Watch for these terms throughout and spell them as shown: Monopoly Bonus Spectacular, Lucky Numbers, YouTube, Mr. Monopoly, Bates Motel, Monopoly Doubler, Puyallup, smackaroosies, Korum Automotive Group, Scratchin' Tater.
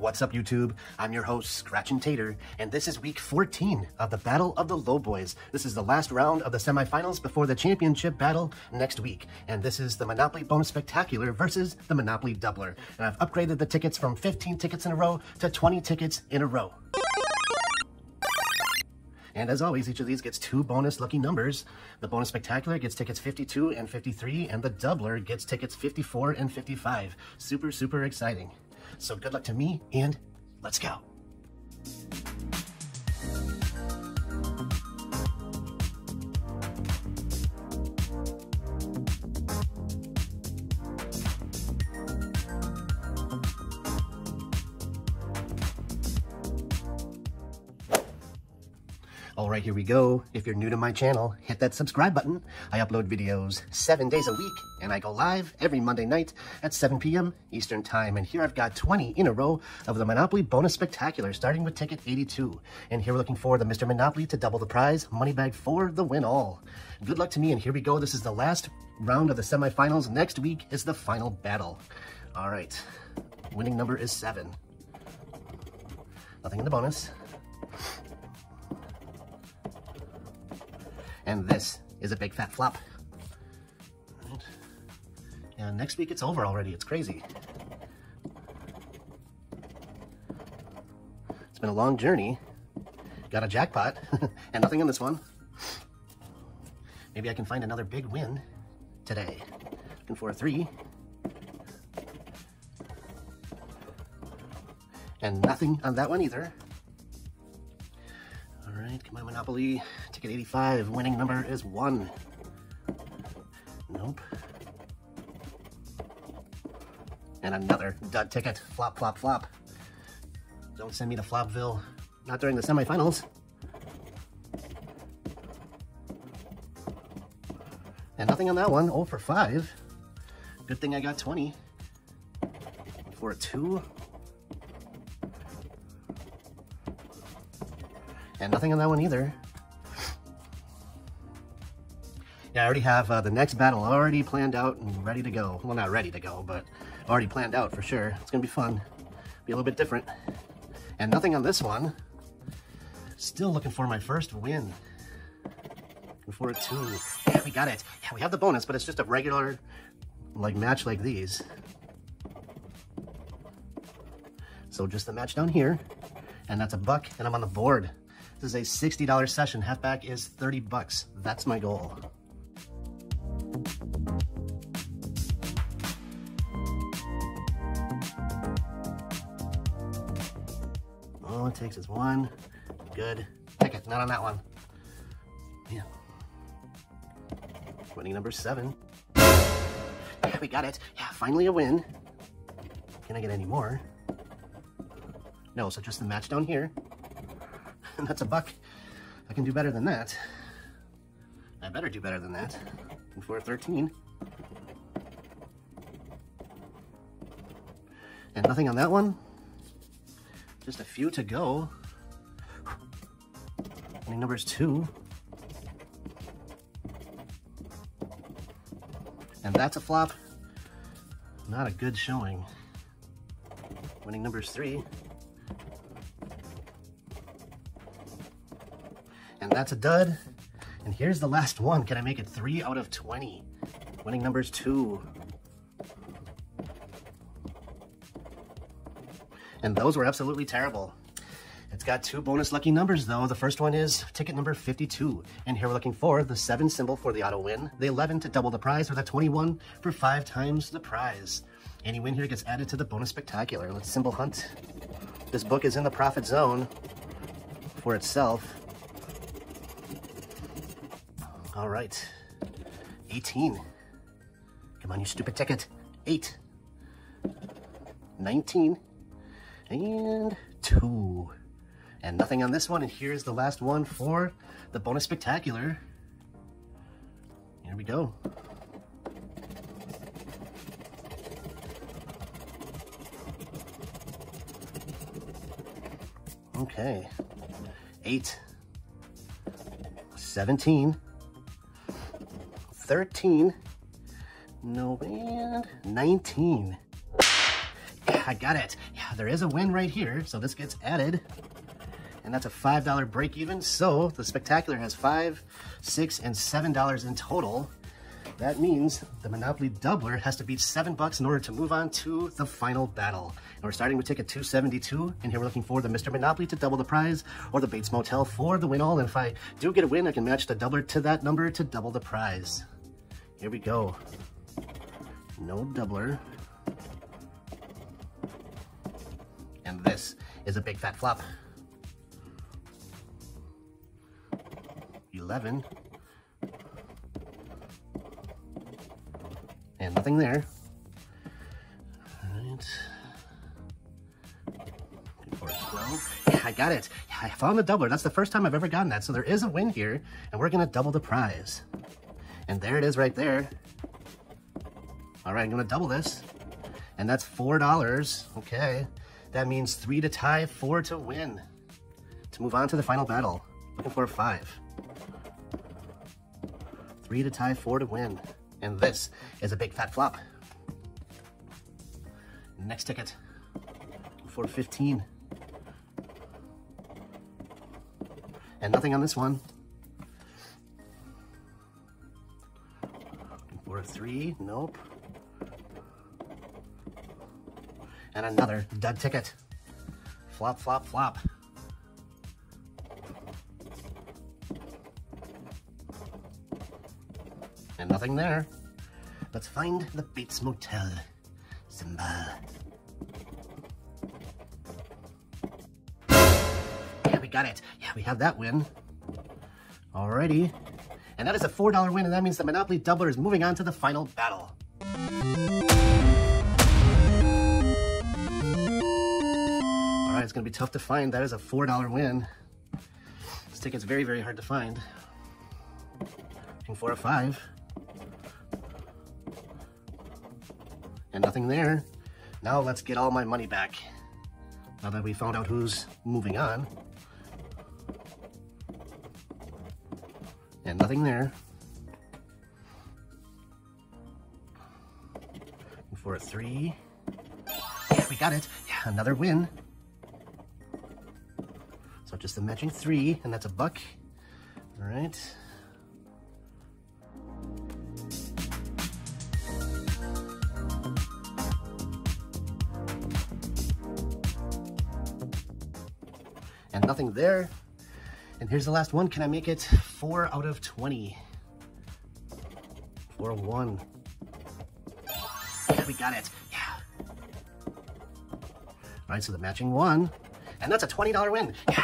What's up, YouTube? I'm your host, Scratchin' Tater, and this is week 14 of the Battle of the Lowboys. This is the last round of the semifinals before the championship battle next week, and this is the Monopoly Bonus Spectacular versus the Monopoly Doubler. And I've upgraded the tickets from 15 tickets in a row to 20 tickets in a row. And as always, each of these gets two bonus lucky numbers. The Bonus Spectacular gets tickets 52 and 53, and the Doubler gets tickets 54 and 55. Super, super exciting. So good luck to me, and let's go. All right, here we go. If you're new to my channel, hit that subscribe button. I upload videos 7 days a week, and I go live every Monday night at 7 p.m. Eastern Time. And here I've got 20 in a row of the Monopoly Bonus Spectacular, starting with ticket 82. And here we're looking for the Mr. Monopoly to double the prize, money bag for the win all. Good luck to me, and here we go. This is the last round of the semifinals. Next week is the final battle. All right, winning number is 7. Nothing in the bonus. And this is a big fat flop. Right. And next week it's over already. It's crazy. It's been a long journey. Got a jackpot and nothing on this one. Maybe I can find another big win today. Looking for a 3. And nothing on that one either. Come on, Monopoly. Ticket 85. Winning number is 1. Nope. And another dud ticket. Flop, flop, flop. Don't send me to Flopville. Not during the semifinals. And nothing on that one. 0 for 5. Good thing I got 20. For a 2. And nothing on that one either. Yeah, I already have the next battle already planned out and ready to go. Well, not ready to go, but already planned out for sure. It's gonna be fun. Be a little bit different. And nothing on this one. Still looking for my first win. Before a 2. Yeah, we got it. Yeah, we have the bonus, but it's just a regular like match like these. So just the match down here. And that's a $1, and I'm on the board. This is a $60 session. Halfback is 30 bucks. That's my goal. All it takes is 1. Good. Ticket. Not on that one. Yeah. Winning number 7. Yeah, we got it. Yeah, finally a win. Can I get any more? No, so just the match down here. And that's a $1. I can do better than that. I better do better than that. And for a 13. And nothing on that one. Just a few to go. Winning number is 2. And that's a flop. Not a good showing. Winning number is 3. And that's a dud. And here's the last one. Can I make it 3 out of 20? Winning number is 2. And those were absolutely terrible. It's got 2 bonus lucky numbers though. The first one is ticket number 52. And here we're looking for the 7 symbol for the auto win, the 11 to double the prize, or the 21 for 5 times the prize. Any win here gets added to the bonus spectacular. Let's symbol hunt. This book is in the profit zone for itself. All right, 18. Come on, you stupid ticket. 8, 19, and 2. And nothing on this one, and here's the last one for the bonus spectacular. Here we go. Okay, 8, 17, 13, no, and 19. Yeah, I got it. Yeah, there is a win right here, so this gets added. And that's a $5 break even. So the Spectacular has $5, $6, and $7 in total. That means the Monopoly Doubler has to beat $7 in order to move on to the final battle. And we're starting with ticket 272, and here we're looking for the Mr. Monopoly to double the prize, or the Bates Motel for the win all. And if I do get a win, I can match the doubler to that number to double the prize. Here we go. No doubler. And this is a big fat flop. 11. And nothing there. All right. Good for 12. Yeah, I got it. Yeah, I found the doubler. That's the first time I've ever gotten that. So there is a win here, and we're going to double the prize. And there it is right there. All right, I'm going to double this. And that's $4. Okay. That means 3 to tie, 4 to win. To move on to the final battle. Looking for a 5. 3 to tie, 4 to win. And this is a big fat flop. Next ticket for 15. And nothing on this one. For 3, nope. And another dud ticket. Flop, flop, flop. And nothing there. Let's find the Bates Motel. Simba. Yeah, we got it. Yeah, we have that win. Alrighty. And that is a $4 win, and that means the Monopoly Doubler is moving on to the final battle. Alright, it's going to be tough to find. That is a $4 win. This ticket's very, very hard to find. Looking for a 5. And nothing there. Now let's get all my money back. Now that we found out who's moving on. And nothing there. And for a 3. Yeah, we got it. Yeah, another win. So just the matching 3, and that's a buck. All right. And nothing there. And here's the last one. Can I make it 4 out of 20? 4-1. Yeah, we got it. Yeah. All right, so the matching 1. And that's a $20 win. Yeah.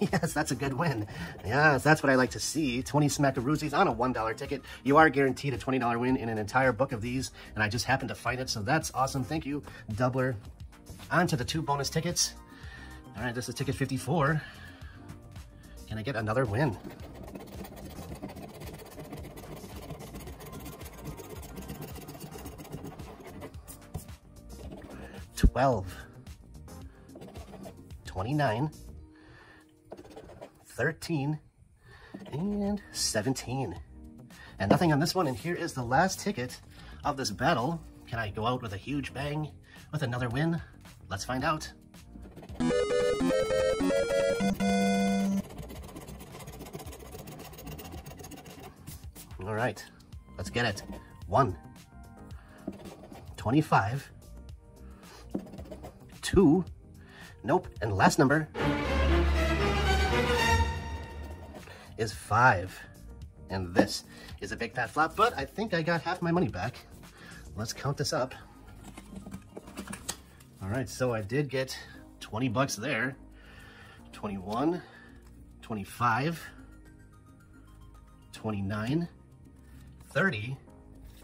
Yes, that's a good win. Yes, that's what I like to see. 20 smackaroosies on a $1 ticket. You are guaranteed a $20 win in an entire book of these. And I just happened to find it. So that's awesome. Thank you, Doubler. On to the 2 bonus tickets. All right, this is ticket 54. Can I get another win? $12. $29. $13. And $17. And nothing on this one. And here is the last ticket of this battle. Can I go out with a huge bang with another win? Let's find out. All right, let's get it. 1, 25, 2, nope, and last number is 5. And this is a big fat flop, but I think I got half my money back. Let's count this up. All right, so I did get $20 there, 21, 25, 29, 30,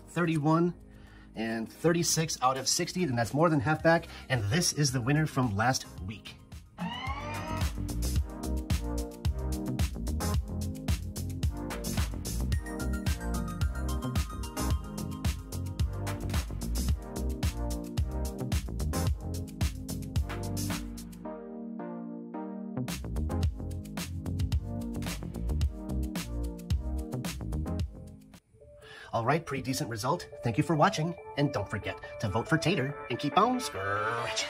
31, and 36 out of 60, and that's more than half back, and this is the winner from last week. All right, pretty decent result. Thank you for watching, and don't forget to vote for Tater and keep on scratching.